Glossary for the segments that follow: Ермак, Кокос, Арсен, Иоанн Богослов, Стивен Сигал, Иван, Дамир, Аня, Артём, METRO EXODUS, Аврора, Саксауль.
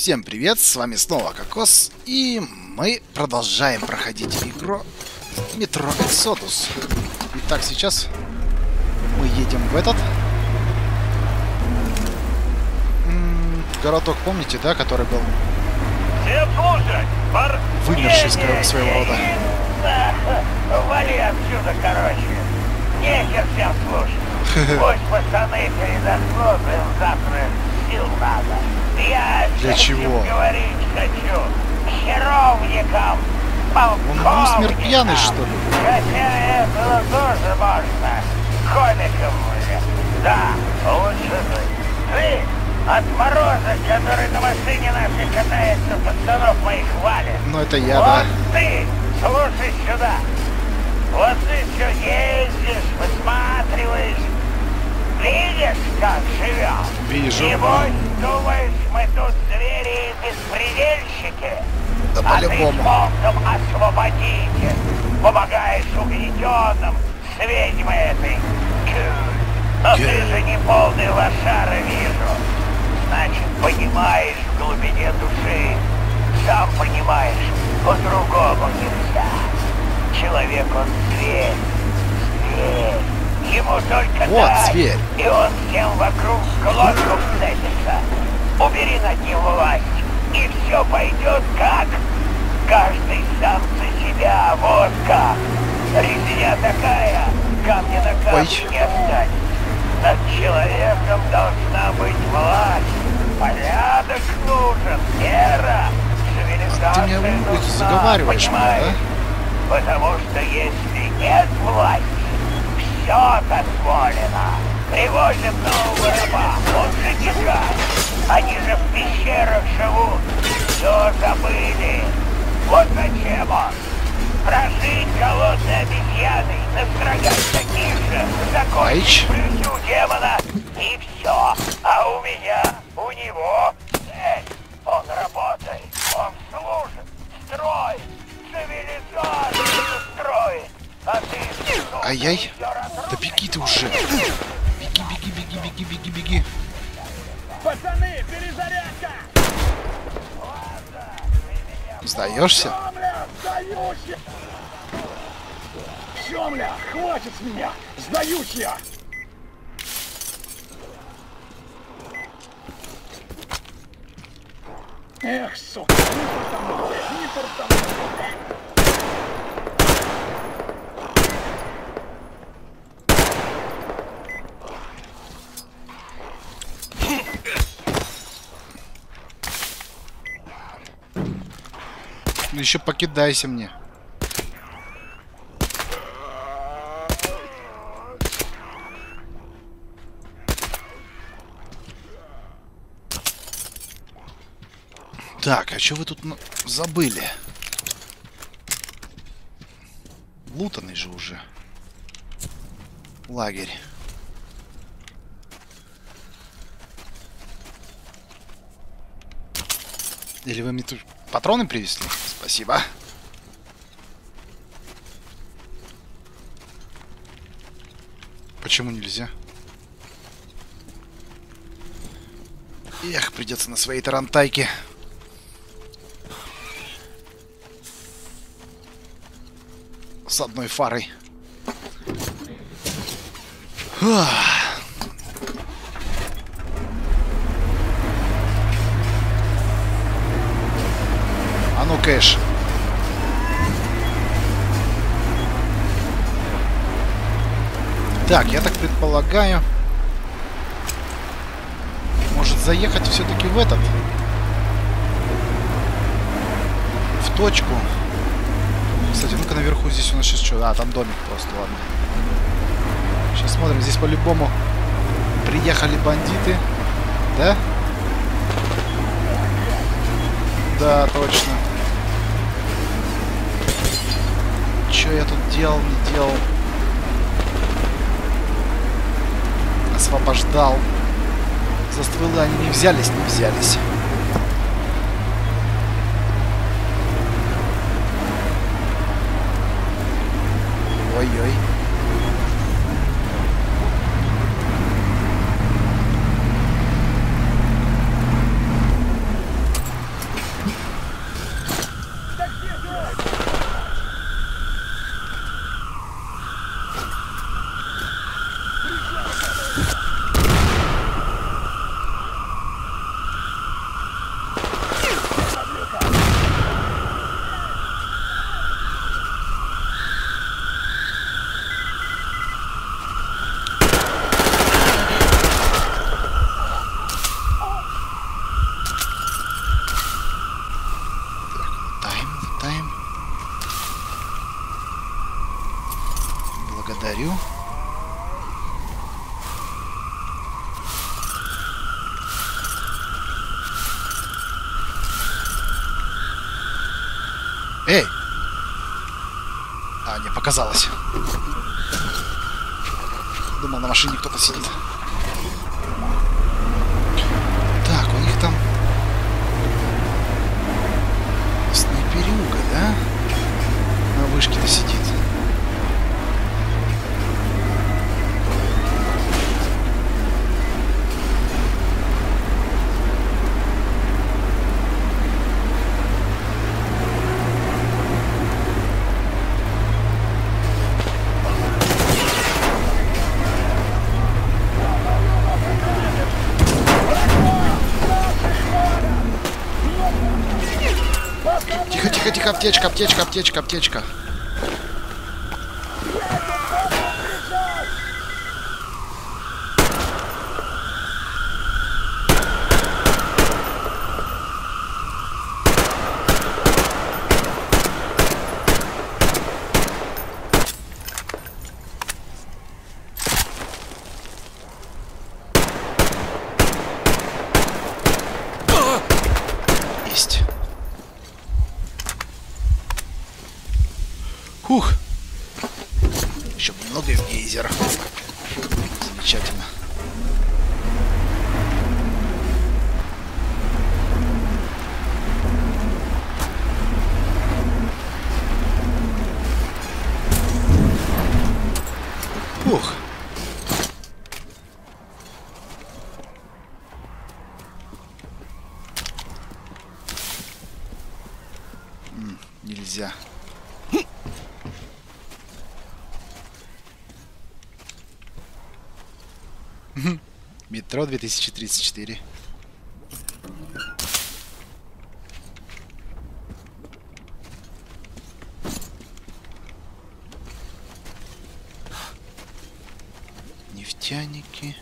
Всем привет, с вами снова Кокос, и мы продолжаем проходить игру Metro Exodus. Итак, сейчас мы едем в этот городок, помните, да, который был вымерший своего рода. Вали отсюда, короче. Нехер всем слушать. Пусть пацаны передошло, им завтра сил надо. Я для чего? Говорить хочу. Херовникам, полковникам. Он усмерть пьяный, что ли? Хотя этого тоже можно. Комиком уже. Да, лучше быть. Ты, отморозок, который на машине нашей катается, пацанов моих валит. Ну это я, вот да. Ты, слушай сюда. Вот ты все ездишь, высматриваешь. Видишь, как живем? Вижу. Небось, думаешь, мы тут звери и беспредельщики? Да а по-любому. Ты смолтом освободитель. Помогаешь угнетенным с ведьмой этой. Но ты же не полный лошара, вижу. Значит, понимаешь в глубине души. Сам понимаешь, по-другому нельзя. Человек, он зверь. Зверь. Ему только вот, дай, зверь. И он всем вокруг в глотку вцепится. Убери над ним власть, и все пойдет как? Каждый сам за себя, вот как. Резня такая, камня на камне не останется. Над человеком должна быть власть. Порядок нужен, мера, цивилизация нужна, понимаешь? Да? Потому что если нет власти, все дозволено. Привозим нового раба, он же дикарь. Они же в пещерах живут. Все забыли. Вот зачем он. Прожить голодной обезьяной, настрогать таких же, закончить плюсю демона, и все. А у меня, у него цель. Он работает, он служит, строит, цивилизацию строит. А ты... Ай-яй. Да беги ты уже! Беги, беги, беги, беги, беги, беги! Пацаны, перезарядка! Сдаешься? Сдаюсь! Хватит с меня! Сдаюсь я! Эх, сука! Не портанули! Еще покидайся мне. Так, а что вы тут забыли? Лутанный же уже. Лагерь. Или вы мне тут патроны привезли? Спасибо. Почему нельзя? Эх, придется на своей тарантайке. С одной фарой. Кэш. Так, я так предполагаю, может заехать все-таки в этот, в точку. Кстати, ну-ка наверху здесь у нас сейчас что? А, там домик просто, ладно. Сейчас смотрим, здесь по-любому приехали бандиты, да? Да, точно. Что я тут делал, не делал? Освобождал. За стволы они не взялись, не взялись. Ой-ой. благодарю. Эй! А, не показалось. Думал, на машине кто-то сидит. Так, у них там... Снайперюга, да? На вышке-то сидит. Аптечка, аптечка, аптечка, аптечка. Нельзя. Метро 2034. Нефтяники.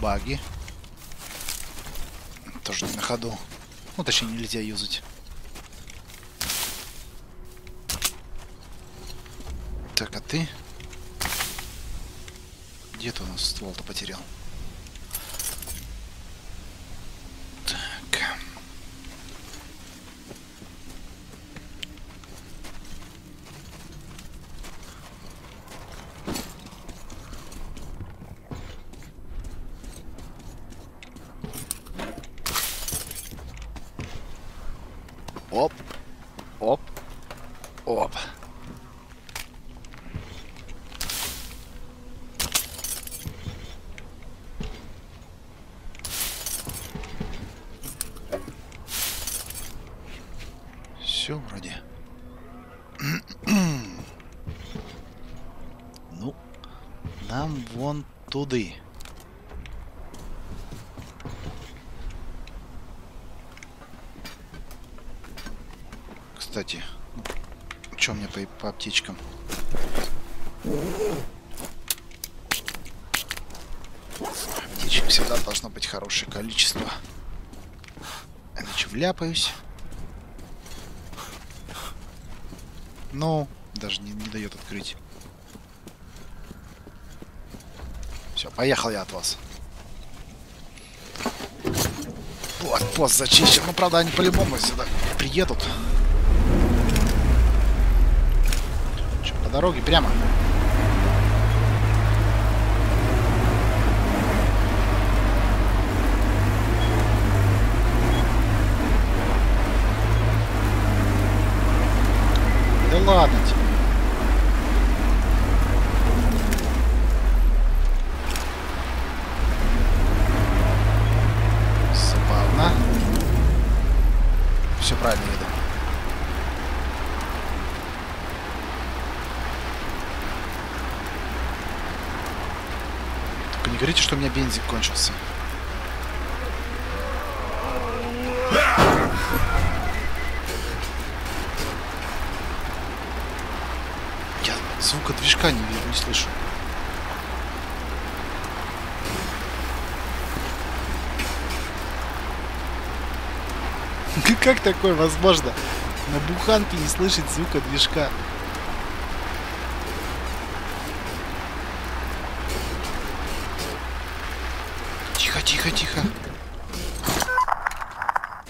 Баги. Тоже не на ходу. Ну, точнее, нельзя юзать. Так, а ты? Где ты у нас ствол-то потерял? Так. Оп, оп, оп. Все вроде. Ну, нам вон туды. Кстати, что мне по аптечкам? Аптечек всегда должно быть хорошее количество. Иначе вляпаюсь. Но даже не дает открыть. Все, поехал я от вас. Вот, пост зачищен. Ну, правда, они по-любому сюда приедут. По дороге прямо. Да ладно тебе. Забавно. Все правильно видно. Не говорите, что у меня бензин кончился. Я звука движка не слышу. Как такое возможно? На буханке не слышать звука движка. Тихо, тихо, тихо.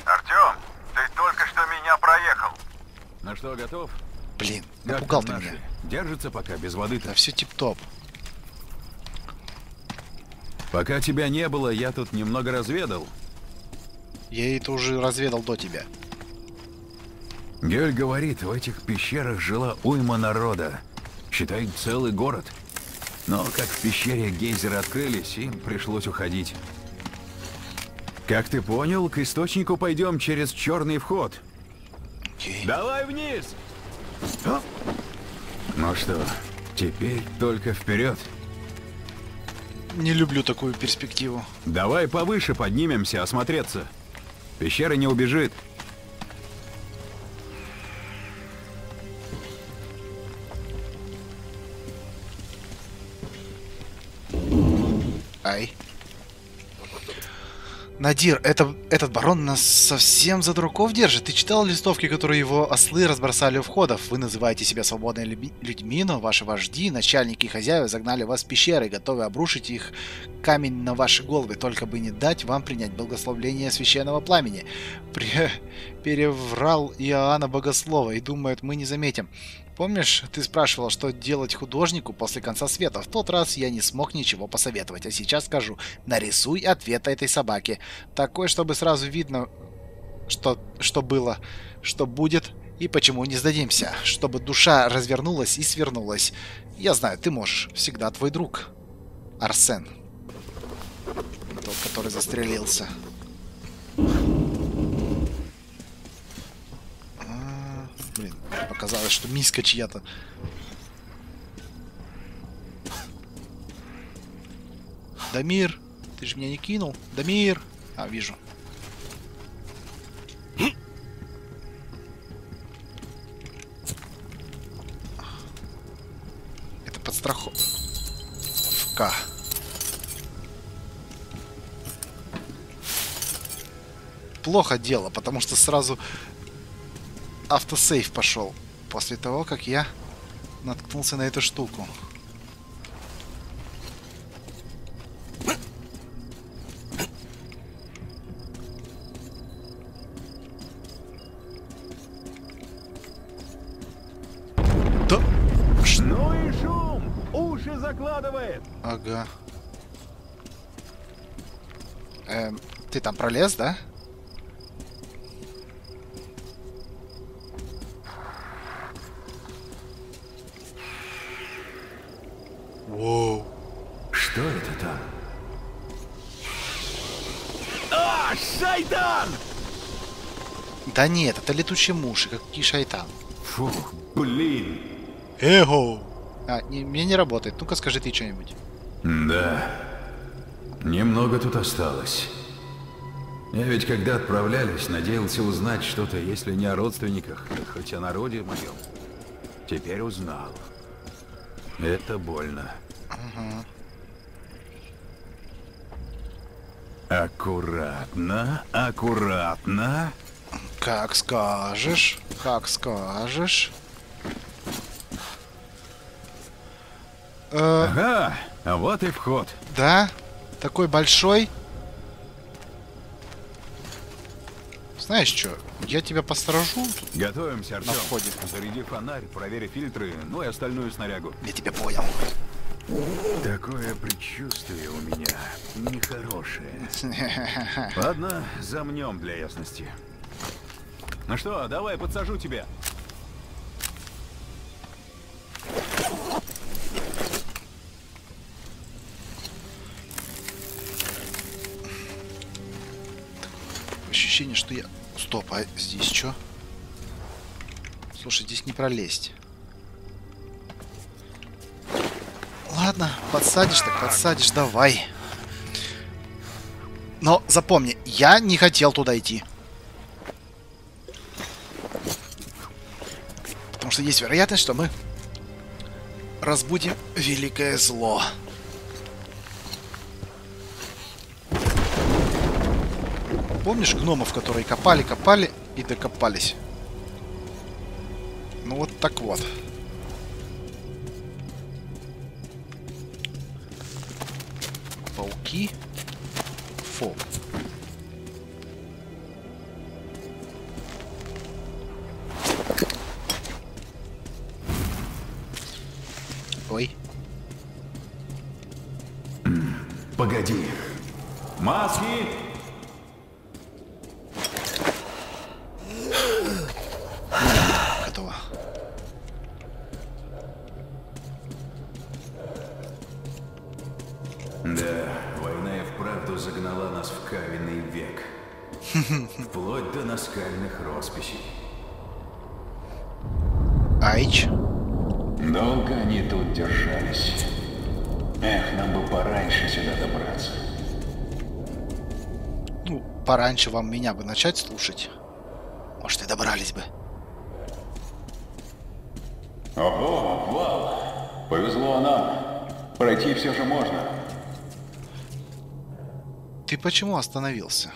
Артём, ты только что меня проехал. Ну что, готов? Блин, напугал ты меня. Держится пока без воды-то. Да все тип-топ. Пока тебя не было, я тут немного разведал. Я это уже разведал до тебя. Гель говорит, в этих пещерах жила уйма народа. Считай, целый город. Но как в пещере гейзеры открылись, им пришлось уходить. Как ты понял, к источнику пойдем через черный вход. Okay. Давай вниз! А? Ну что, теперь только вперед. Не люблю такую перспективу. Давай повыше поднимемся, осмотреться. Пещера не убежит. Ай. Надир, этот барон нас совсем за дураков держит. Ты читал листовки, которые его ослы разбросали у входов? Вы называете себя свободными людьми, но ваши вожди, начальники и хозяева загнали вас в пещеры, готовы обрушить их камень на ваши головы, только бы не дать вам принять благословление священного пламени. Переврал Иоанна Богослова и думает, мы не заметим. Помнишь, ты спрашивал, что делать художнику после конца света? В тот раз я не смог ничего посоветовать, а сейчас скажу. Нарисуй ответ этой собаке. Такой, чтобы сразу видно, что было, что будет и почему не сдадимся. Чтобы душа развернулась и свернулась. Я знаю, ты можешь. Всегда твой друг. Арсен. Тот, который застрелился. Блин, показалось, что миска чья-то. Дамир, ты же меня не кинул. Дамир. А, вижу. Это подстраховка. Плохо дело, потому что сразу... Автосейв пошел после того, как я наткнулся на эту штуку. Да. Ну и шум! Уши закладывает! Ага. Ты там пролез, да? Воу. Что это там? А, шайтан! Да нет, это летучие муши, какие шайтан. Фух, блин. Эго. А, мне не работает. Ну-ка скажи ты что-нибудь. Да. Немного тут осталось. Я ведь когда отправлялись, надеялся узнать что-то, если не о родственниках, хоть о народе моем. Теперь узнал. Это больно. Ага. Аккуратно, аккуратно. Как скажешь, как скажешь. Ага, а вот и вход. Да? Такой большой. Знаешь что, я тебя посторожу. Готовимся, Артём. На входе. Заряди фонарь, проверь фильтры, ну и остальную снарягу. Я тебя понял. Такое предчувствие у меня нехорошее. Ладно, замнем для ясности. Ну что, давай подсажу тебя. Ощущение, что я... Стоп, а здесь что? Слушай, здесь не пролезть. Ладно, подсадишь так подсадишь, давай. Но запомни, я не хотел туда идти. Потому что есть вероятность, что мы разбудим великое зло. Помнишь гномов, которые копали и докопались? Ну вот так вот. Пауки. Фу. Ой. Погоди. Маски! Готово. Да, война и вправду загнала нас в каменный век. Вплоть до наскальных росписей. Айч. Долго они тут держались. Эх, нам бы пораньше сюда добраться. Ну, пораньше вам меня бы начать слушать. Может, и добрались бы. Ого, вау! Повезло нам. Пройти все же можно. Ты почему остановился?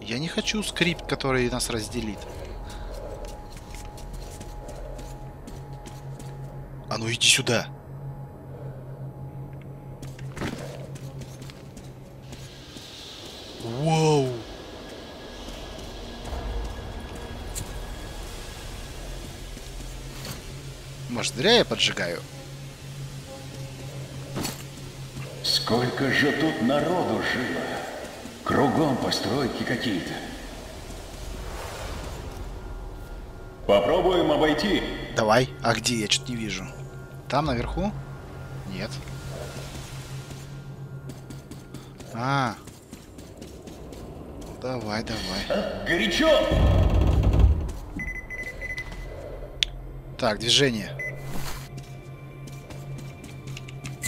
Я не хочу скрипт, который нас разделит. А ну иди сюда. Вау. Может, зря я поджигаю? Сколько же тут народу жило. Кругом постройки какие-то. Попробуем обойти. Давай. А где? Я что-то не вижу. Там наверху? Нет. А. Давай, давай. А, горячо! Так, движение.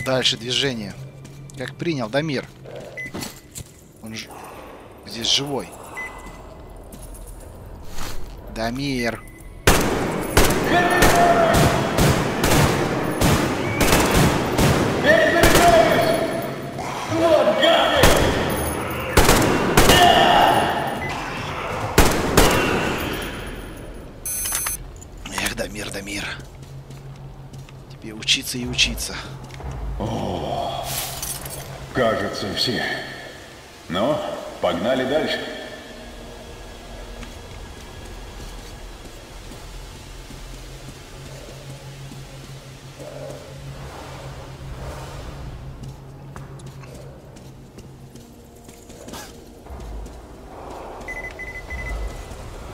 Дальше движение. Как принял Дамир. Он ж... здесь живой. Дамир. Дамир. Тебе учиться и учиться. О, кажется, все. Ну, погнали дальше.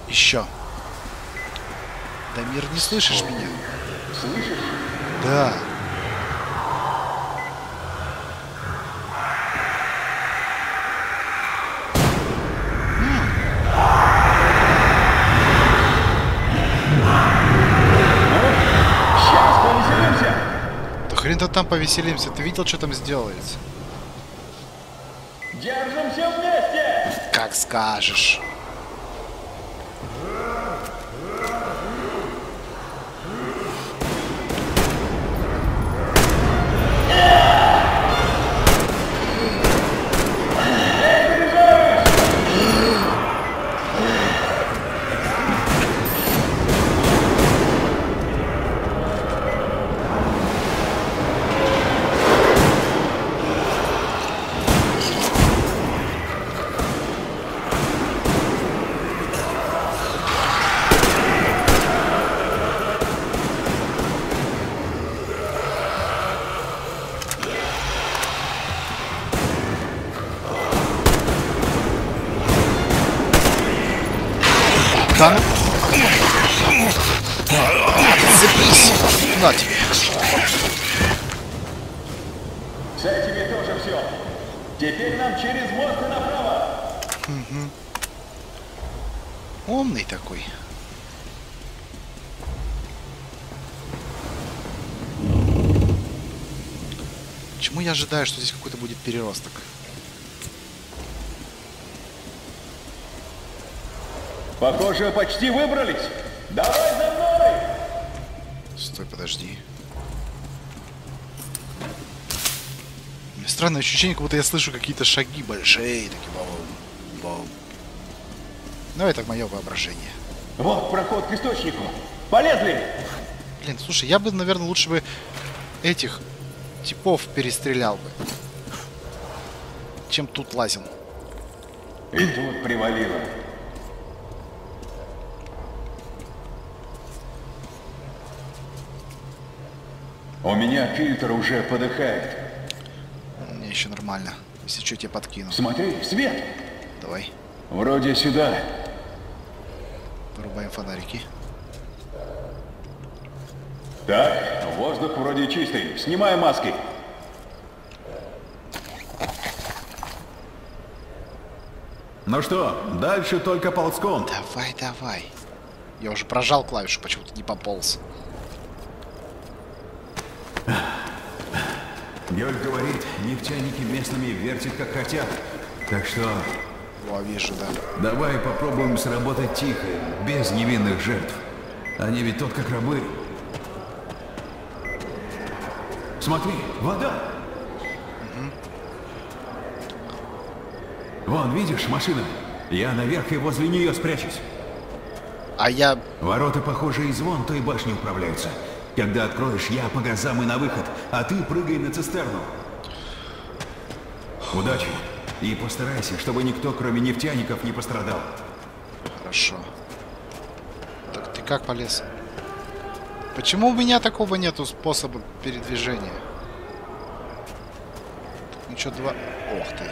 Еще. Дамир, не слышишь меня? Слышишь? Да. Сейчас повеселимся. Да хрен-то там повеселимся. Ты видел, что там сделается? Держимся вместе! Как скажешь. На тебе. Все, тебе тоже все. Теперь нам через мост и направо. Угу. Умный такой. Почему я ожидаю, что здесь какой-то будет переросток? Похоже, почти выбрались. Давай за мной! Стой, подожди. Странное ощущение, как будто я слышу какие-то шаги большие, такие, по-моему. бомб. Но это мое воображение. Вот проход к источнику. Полезли! Блин, слушай, я бы, наверное, лучше бы этих типов перестрелял бы, чем тут лазил. И тут привалило. У меня фильтр уже подыхает. Мне еще нормально. Если что, тебе подкину. Смотри, свет! Давай. Вроде сюда. Вырубаем фонарики. Так, воздух вроде чистый. Снимай маски. Ну что, дальше только ползком. Давай, давай. Я уже прожал клавишу, почему-то не пополз. Гёль говорит, нефтяники местными вертят как хотят. Так что... О, вижу, да. Давай попробуем сработать тихо, без невинных жертв. Они ведь тут как рабы. Смотри, вода. Угу. Вон, видишь, машина? Я наверх и возле нее спрячусь. А я... Ворота, похоже, из вон той башни управляются. Когда откроешь, я по газам и на выход, а ты прыгай на цистерну. Удачи. И постарайся, чтобы никто, кроме нефтяников, не пострадал. Хорошо. Так ты как полез? Почему у меня такого нету способа передвижения? Так, ничего, два... Ох ты.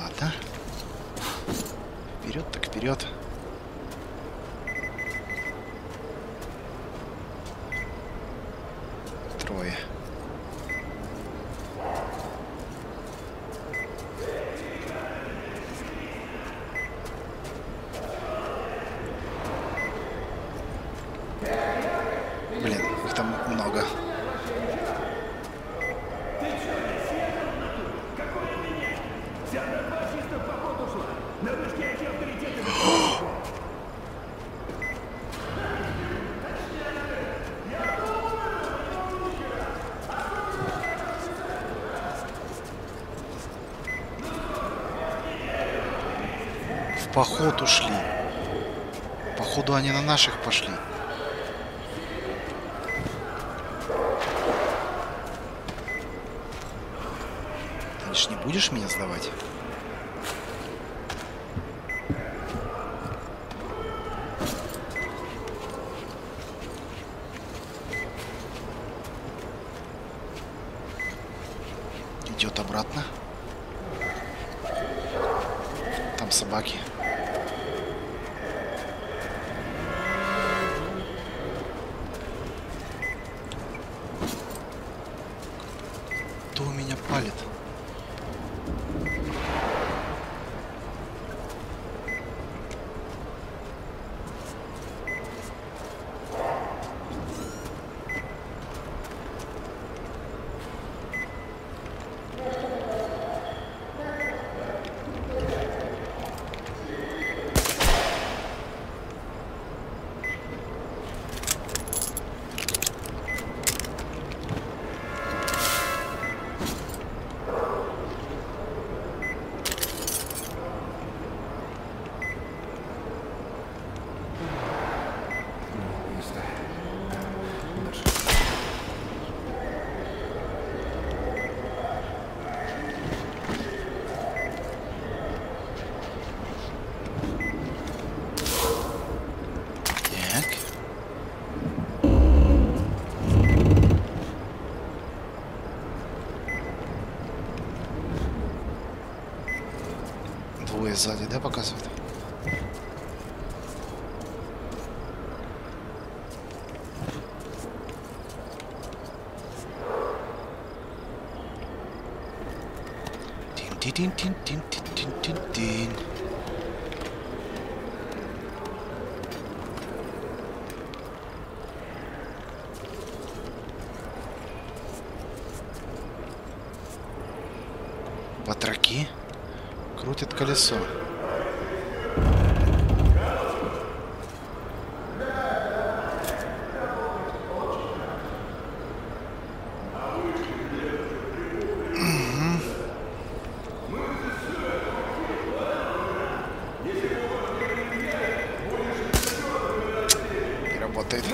Ладно. Вперед, так вперед. Поход ушли. Походу они на наших пошли. Ты же не будешь меня сдавать? Идет обратно. Там собаки. Сзади, да, показывает? Тин-тин-тин-тин-тин-тин-тин-тин. Батраки крутят колесо. работает.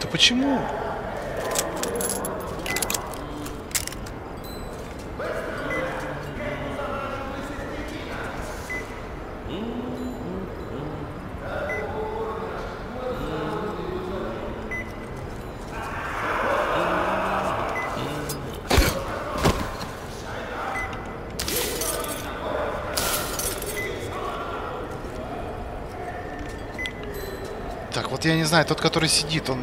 Да почему? Я не знаю, тот, который сидит, он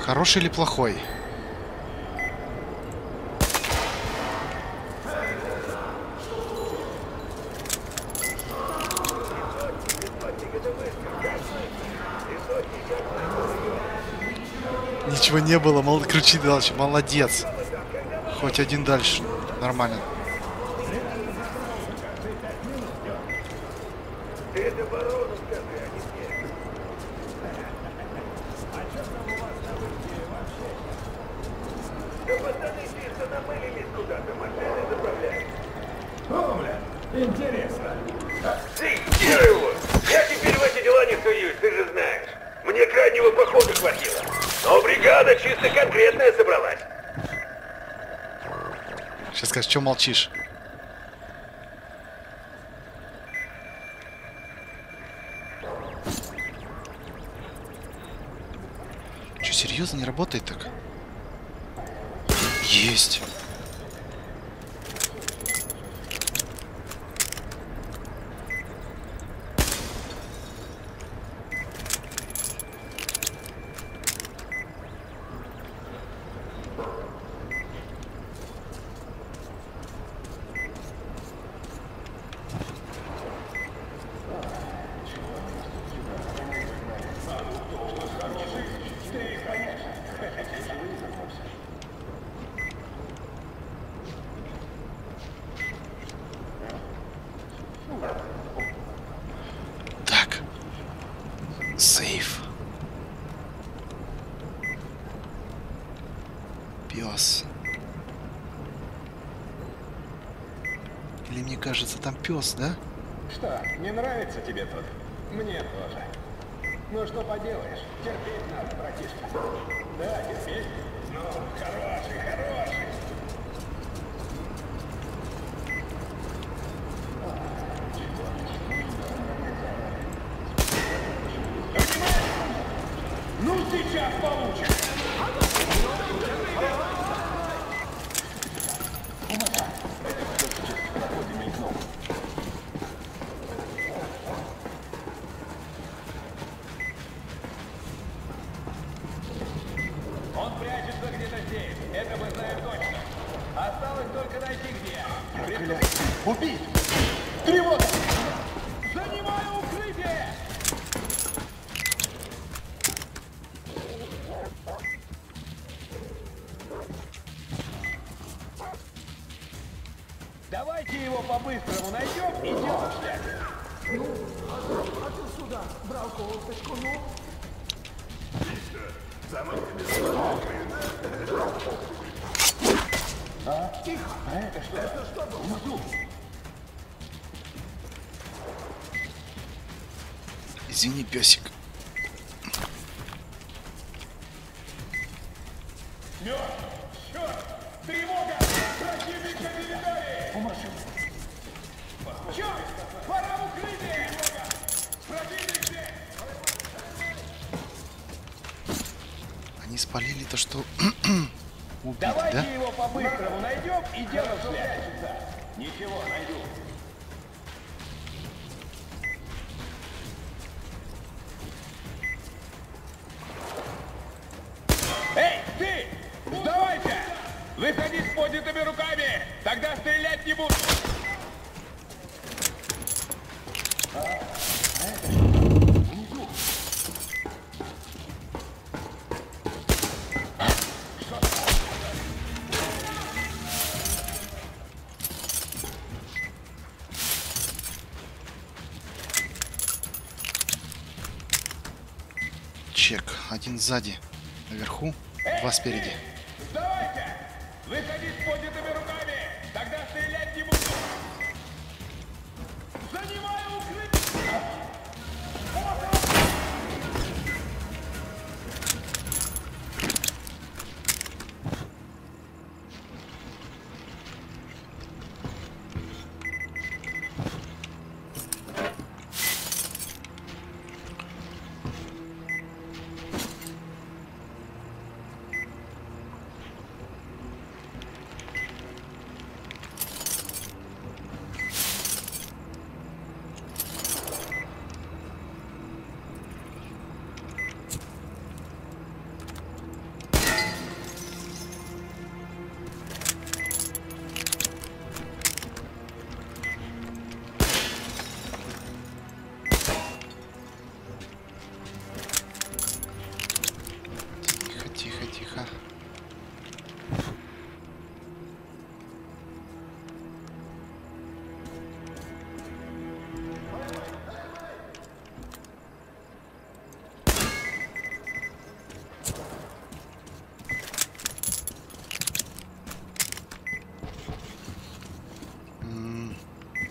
хороший или плохой? Ничего не было, кручи дальше, молодец. Хоть один дальше, нормально. Чё молчишь? Чё, серьезно не работает так? Есть. Пёс, да? Что, не нравится тебе тут? Мне тоже. Ну что поделаешь, терпеть надо, братишка. Да, терпеть. Ну, хороший, хороший. Ну сейчас получишь. Извини, песик. Они спалили то, что убили, давайте, да? Его по-быстрому найдем и дело шляется. Ничего, найду. Выходи с поднятыми руками, тогда стрелять не буду. чек. Один сзади, наверху, два спереди. Вставайте! Выходи с поднятыми руками! Тогда стрелять не буду! Занимаю укрытие!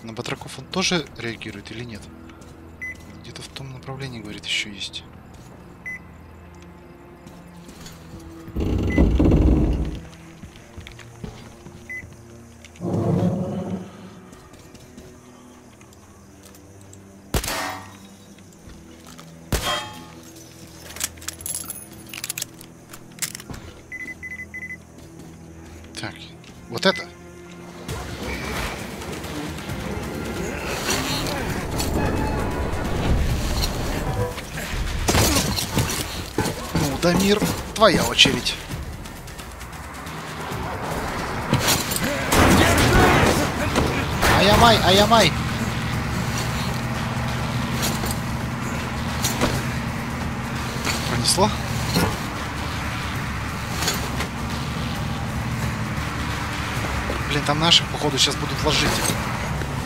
Батраков он тоже реагирует или нет? Где-то в том направлении, говорит, еще есть. Так, вот это. Дамир, твоя очередь. Ай-ямай, ай-ямай. Пронесло? Блин, там наши, походу, сейчас будут ложить.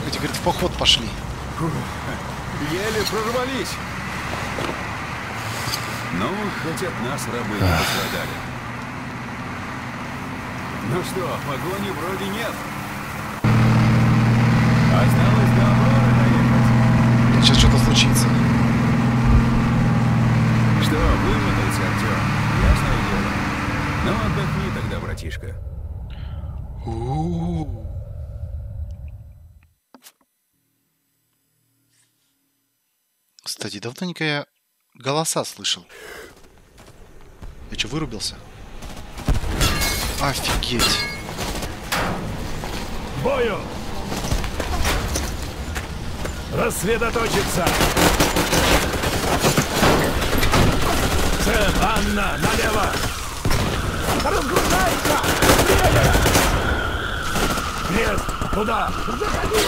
Эти, говорит, в поход пошли. Еле прорвались. Ну, хоть от нас рабы не пострадали. Ну что, погони вроде нет. Осталось до Авроры доехать. Сейчас что-то случится. Что, вымотался, Артём? Ясное дело. Ну, отдохни тогда, братишка. Кстати, давно-ка я голоса слышал. Я что, вырубился? Офигеть! Бою! Рассредоточиться! Сэм, Анна, налево! Разгружайся! Нет, туда! Заходи!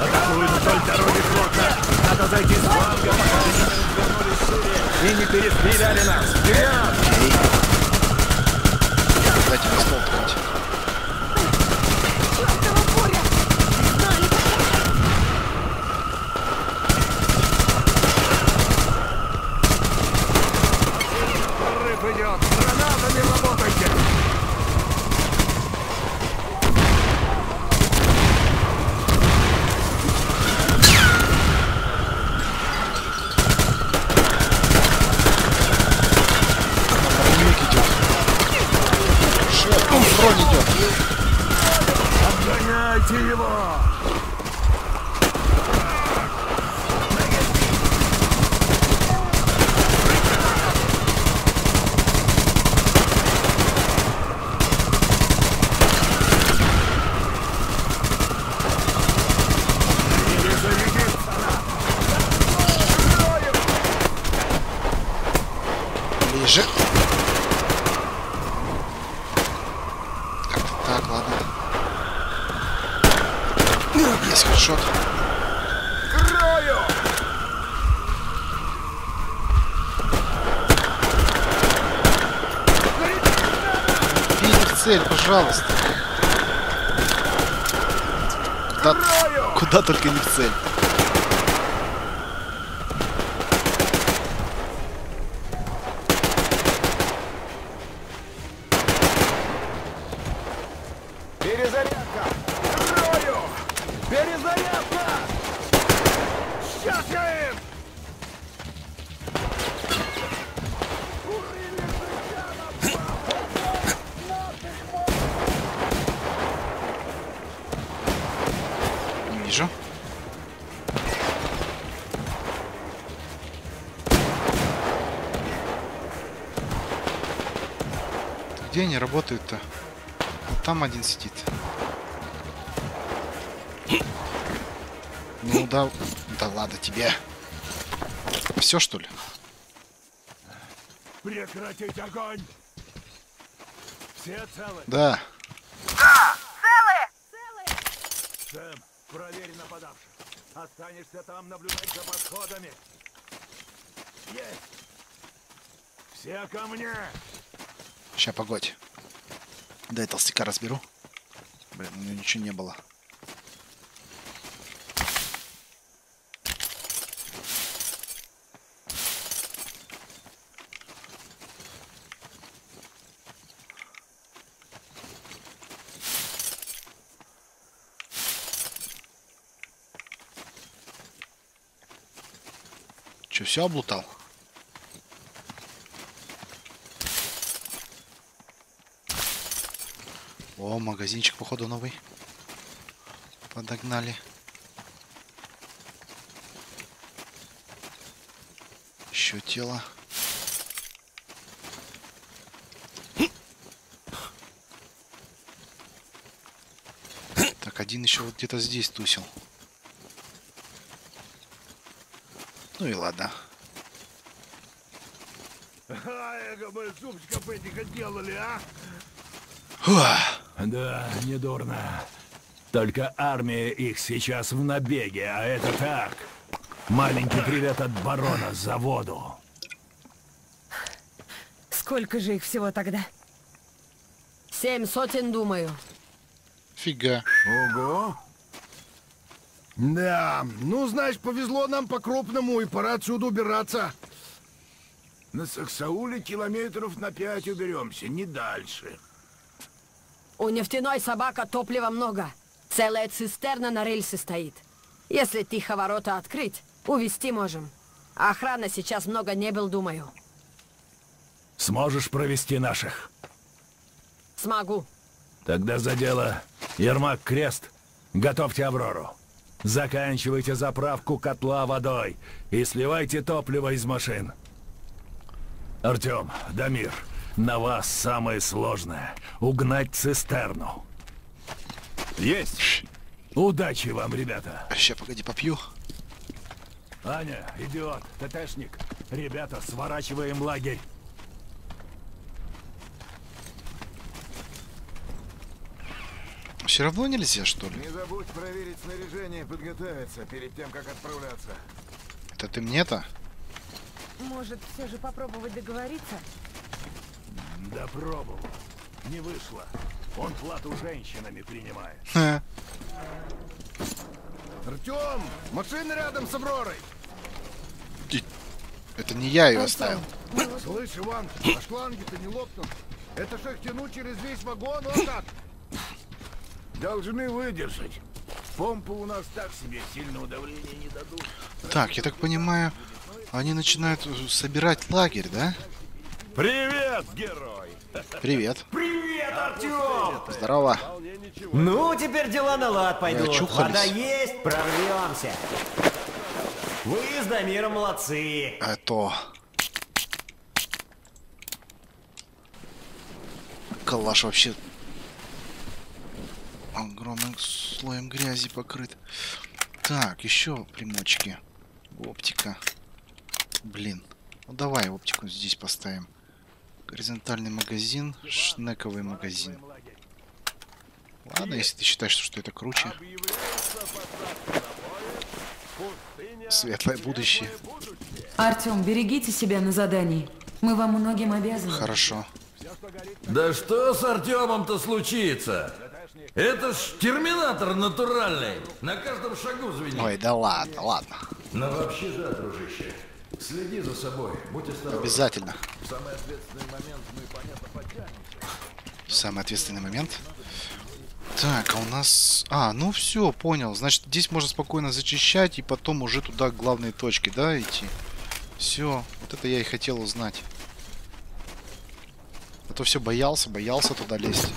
Атакуют вдоль дороги флота! Надо зайти с фланга, пока они не развернулись в шире и не перестреляли нас. Вперед! Дайте мне стол ткнуть. Чёртова буря! Не знали, как... Прорыв идёт! Гранатами работайте! Пожалуйста. Куда только не в цель. Перезарядка! Открою! Перезарядка! Сейчас я им! Не вижу. Где они работают-то? Вот там один сидит. Ну да, да ладно тебе. Все что ли? Прекратить огонь! Все целы? Да. Да, целы! Целы! Сэм, проверь нападавших. Останешься там наблюдать за подходами. Есть! Все ко мне! Сейчас, погодь. Дай толстяка разберу. Блин, у него ничего не было. Че, все облутал? О, магазинчик, походу, новый. Подогнали. Еще тело. Так, один еще вот где-то здесь тусил. Ну и ладно. Эго, мы супчика пэтика делали, а? Да, недурно. Только армия их сейчас в набеге, а это так. Маленький привет от барона за воду. Сколько же их всего тогда? 700, думаю. Фига. Ого. Да, ну, знаешь, повезло нам по-крупному, и пора отсюда убираться. На Саксауле километров на 5 уберемся, не дальше. У нефтяной собака топлива много. Целая цистерна на рельсе стоит. Если тихо ворота открыть, увезти можем. Охрана сейчас много не был, думаю. Сможешь провести наших? Смогу. Тогда за дело. Ермак, крест. Готовьте Аврору. Заканчивайте заправку котла водой и сливайте топливо из машин. Артём, Дамир. На вас самое сложное — угнать цистерну. Есть! Удачи вам, ребята! Сейчас, погоди, попью. Аня, идиот, ТТшник. Ребята, сворачиваем лагерь. Все равно нельзя, что ли? Не забудь проверить снаряжение и подготовиться перед тем, как отправляться. Это ты мне-то? Может, все же попробовать договориться? Да пробовал. Не вышло. Он плату женщинами принимает. Артём, машина рядом с Авророй. Это не я ее оставил. Слышь, Иван, а шланги-то не лопнут. Это ж их тяну через весь вагон, вот так. Должны выдержать. Помпы у нас так себе, сильного давления не дадут. Так, я так понимаю, они начинают собирать лагерь, да? Привет, герой! Привет! Привет, Артём! Здорово! Ну, теперь дела на лад пойдут. Вода есть, прорвёмся. Вы с Дамиром молодцы. А то... Калаш вообще... Огромным слоем грязи покрыт. Так, еще примочки. Оптика. Блин. Ну давай оптику здесь поставим. Горизонтальный магазин, шнековый магазин. Ладно, если ты считаешь, что это круче. Светлое будущее. Артём, берегите себя на задании. Мы вам многим обязаны. Хорошо. Да что с Артёмом-то случится? Это ж терминатор натуральный. На каждом шагу звенит. Ой, да ладно, ладно. Ну вообще да, дружище. Следи за собой, будь осторожен. Обязательно. В самый ответственный момент мы, понятно, подтянемся. В самый ответственный момент. Так, а у нас... А, ну все, понял. Значит, здесь можно спокойно зачищать и потом уже туда к главной точке, да, идти? Все, вот это я и хотел узнать. А то все боялся туда лезть.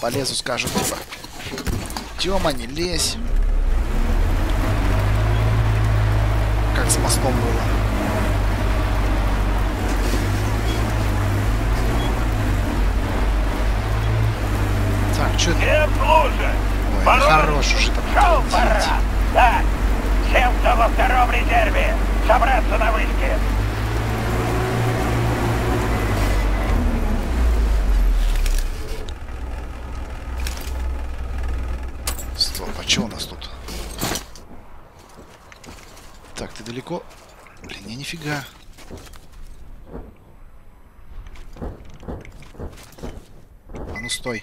Полезу, скажет. Тёма, не лезь. Как с мостом было. Чуть... Ой, хорош уже там. Да. Всем, кто во втором резерве, собраться на вышке. Стоп, а что у нас тут? Так, ты далеко? Блин, я нифига. А ну стой.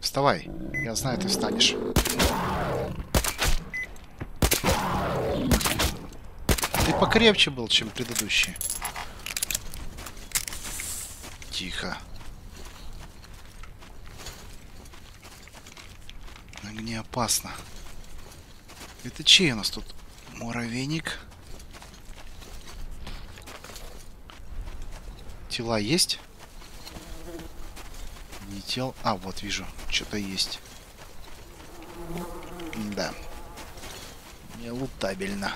Вставай, я знаю, ты встанешь. Ты покрепче был, чем предыдущий. Тихо. На огне опасно. Это чей у нас тут? Муравейник. Тела есть? Не тел. А, вот вижу. Что-то есть. Да. Нелутабельно.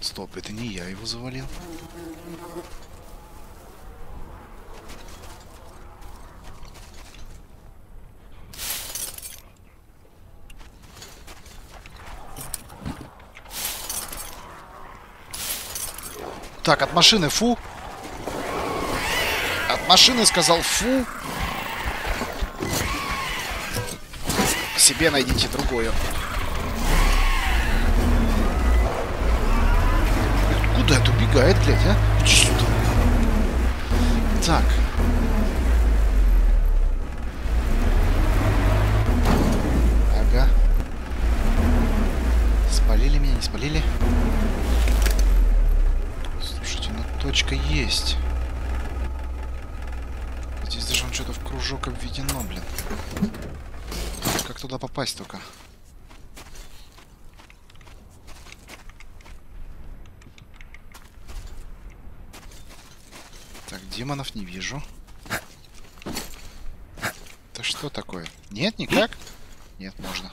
Стоп, это не я его завалил. Так, от машины фу. От машины сказал фу. Себе найдите другую. Куда это убегает, блядь, а? Иди сюда. Так. Ага. Спалили меня, не спалили? Слушайте, ну точка есть. Здесь даже он что-то в кружок обведено, блин. Как туда попасть только? Так, демонов не вижу. Это что такое? Нет, никак? Нет, можно.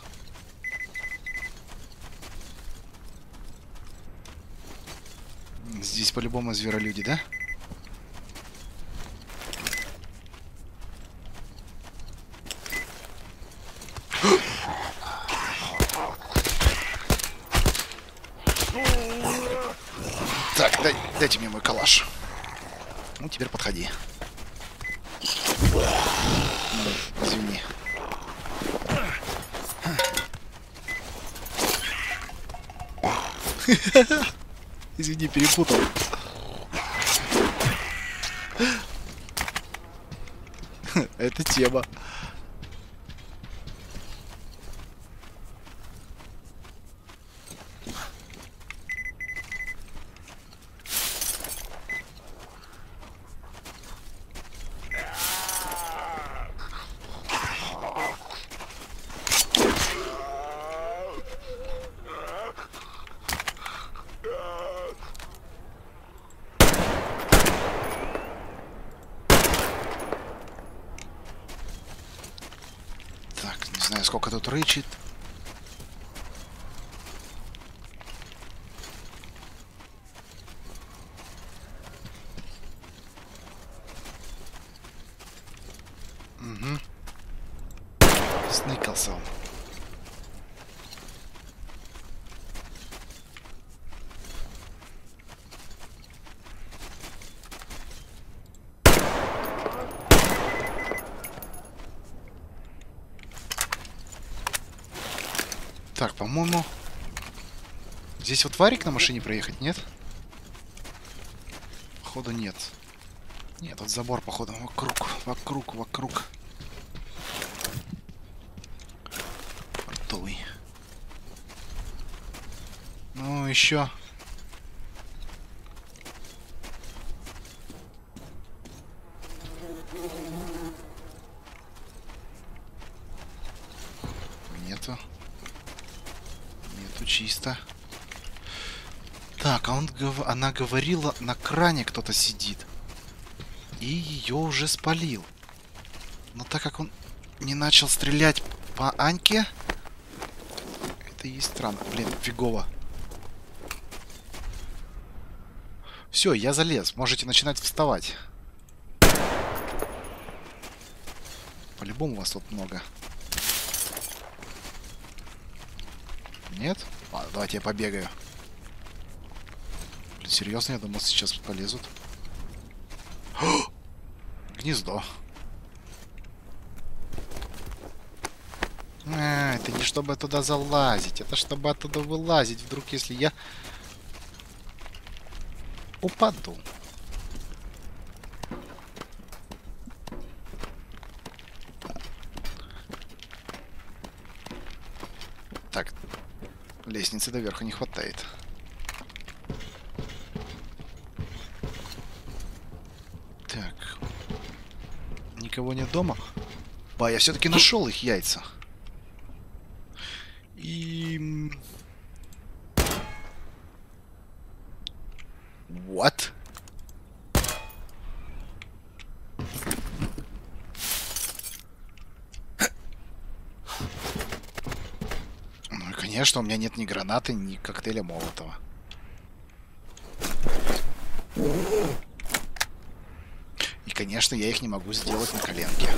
Здесь по-любому зверолюди, да? Дайте мне мой калаш. Ну, теперь подходи. Извини. Извини, перепутал. Это тема. Сколько тут рычит. Угу. Сныкался он. Так, по-моему, здесь вот варик на машине проехать, нет? Походу нет. Нет, вот забор, походу, вокруг. Портовый. Ну, еще. Нету чисто. Так, а она говорила, на кране кто-то сидит. И ее уже спалил. Но так как он не начал стрелять по Аньке, это и есть странно. Блин, фигово. Все, я залез. Можете начинать вставать. По-любому вас тут много. Нет? Ладно, давайте я побегаю. Блин, серьезно, я думал, сейчас полезут. О! Гнездо. А, это не чтобы туда залазить, это чтобы оттуда вылазить. Вдруг, если я упаду. Так, лестницы до верха не хватает. Так, никого нет дома. Ба, я все-таки нашел их яйца. И... What? Ну и конечно, у меня нет ни гранаты, ни коктейля Молотова. И конечно, я их не могу сделать на коленке.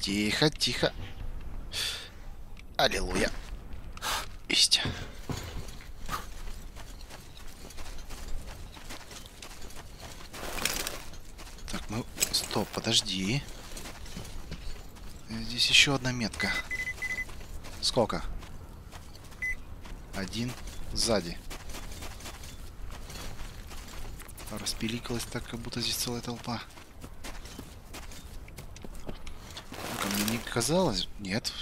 Тихо, тихо. Аллилуйя. Истя. Так, мы... Стоп, подожди. Здесь еще одна метка. Сколько? Один сзади. Распиликалась так, как будто здесь целая толпа. Не казалось? Нет.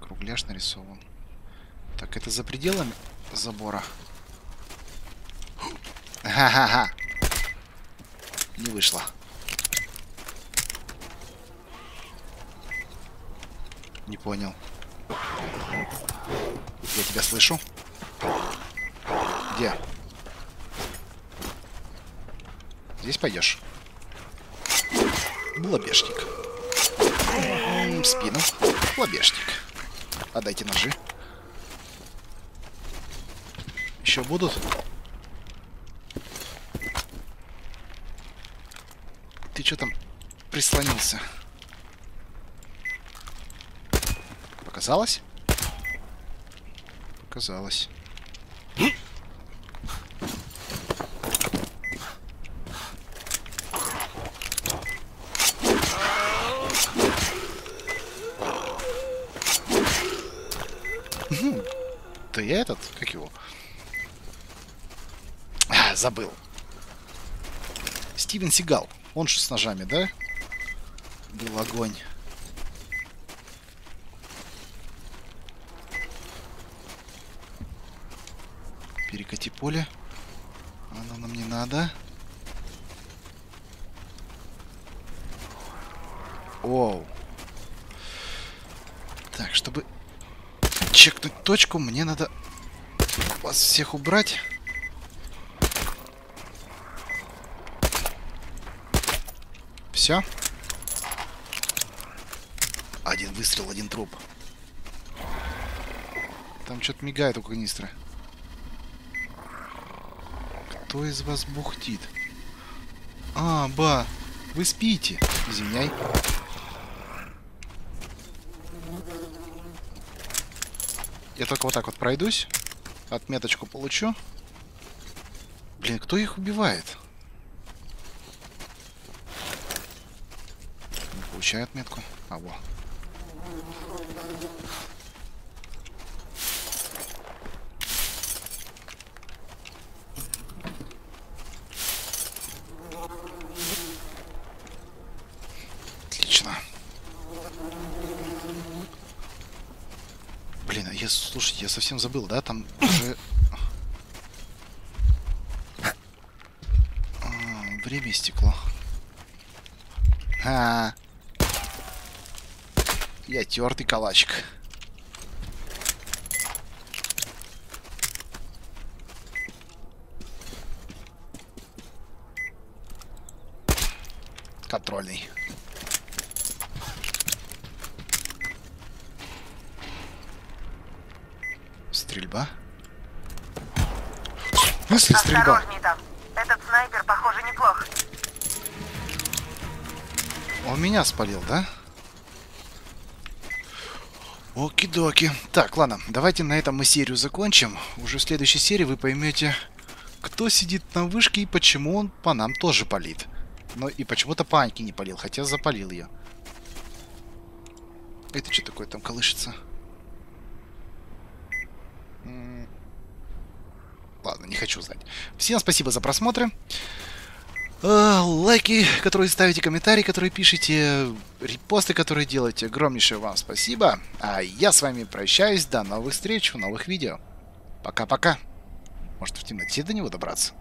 Кругляш нарисован. Так, это за пределами забора. Ха-ха-ха. Не вышло. Не понял. Я тебя слышу. Где? Здесь пойдешь. Лобешник. Спину. Лобешник. Отдайте ножи. Еще будут? Ты что там прислонился? Показалось? Показалось. Ты этот? Как его? А, забыл. Стивен Сигал. Он же с ножами, да? Был огонь. Перекати поле. Оно нам не надо. Оу. Так, чтобы... чекнуть точку, мне надо вас всех убрать. Все. Один выстрел, один труп. Там что-то мигает у канистры. Кто из вас бухтит? А, ба, вы спите. Извиняй. Я только вот так вот пройдусь. Отметочку получу. Блин, кто их убивает? Не получаю отметку. А, во. Отлично. Я, слушайте, я совсем забыл, да? Там уже... время истекло. А -а -а. Я тертый калачик. Контрольный. Стрельба. Мысли стрельба. Там. Этот снайпер, похоже, неплох. Он меня спалил, да? Оки-доки. Так, ладно, давайте на этом мы серию закончим. Уже в следующей серии вы поймете, кто сидит на вышке и почему он по нам тоже палит. Но и почему-то по Аньке не палил, хотя запалил ее. Это что такое там колышется? Ладно, не хочу знать. Всем спасибо за просмотры. Лайки, которые ставите, комментарии, которые пишете, репосты, которые делаете. Огромнейшее вам спасибо. А я с вами прощаюсь. До новых встреч в новых видео. Пока-пока. Может, в темноте до него добраться?